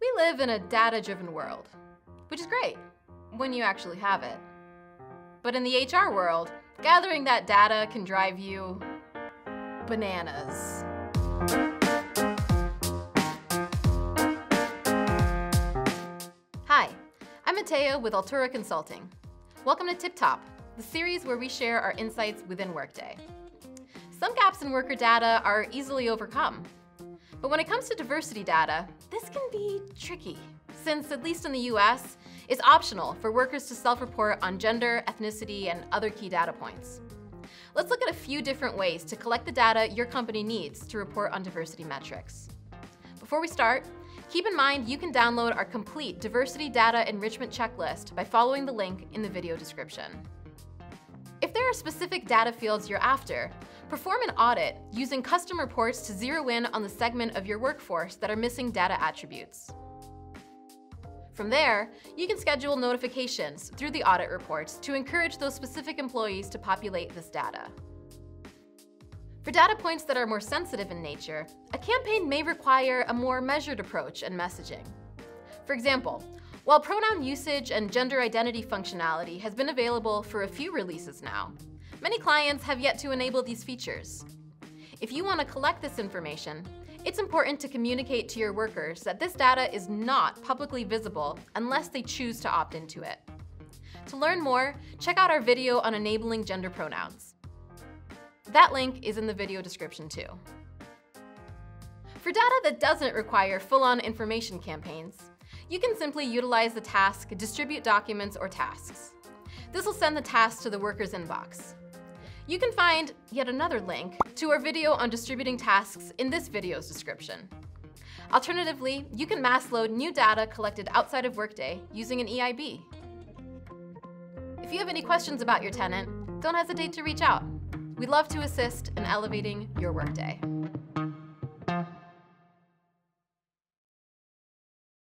We live in a data-driven world, which is great when you actually have it. But in the HR world, gathering that data can drive you bananas. Hi, I'm Mateo with Altura Consulting. Welcome to Tip Top, the series where we share our insights within Workday. Some gaps in worker data are easily overcome. But when it comes to diversity data, this can be tricky, since, at least in the US, it's optional for workers to self-report on gender, ethnicity, and other key data points. Let's look at a few different ways to collect the data your company needs to report on diversity metrics. Before we start, keep in mind you can download our complete diversity data enrichment checklist by following the link in the video description. If there are specific data fields you're after, perform an audit using custom reports to zero in on the segment of your workforce that are missing data attributes. From there, you can schedule notifications through the audit reports to encourage those specific employees to populate this data. For data points that are more sensitive in nature, a campaign may require a more measured approach and messaging. For example, while pronoun usage and gender identity functionality has been available for a few releases now, many clients have yet to enable these features. If you want to collect this information, it's important to communicate to your workers that this data is not publicly visible unless they choose to opt into it. To learn more, check out our video on enabling gender pronouns. That link is in the video description too. For data that doesn't require full-on information campaigns, you can simply utilize the task Distribute Documents or Tasks. This will send the task to the worker's inbox. You can find yet another link to our video on distributing tasks in this video's description. Alternatively, you can mass load new data collected outside of Workday using an EIB. If you have any questions about your tenant, don't hesitate to reach out. We'd love to assist in elevating your Workday.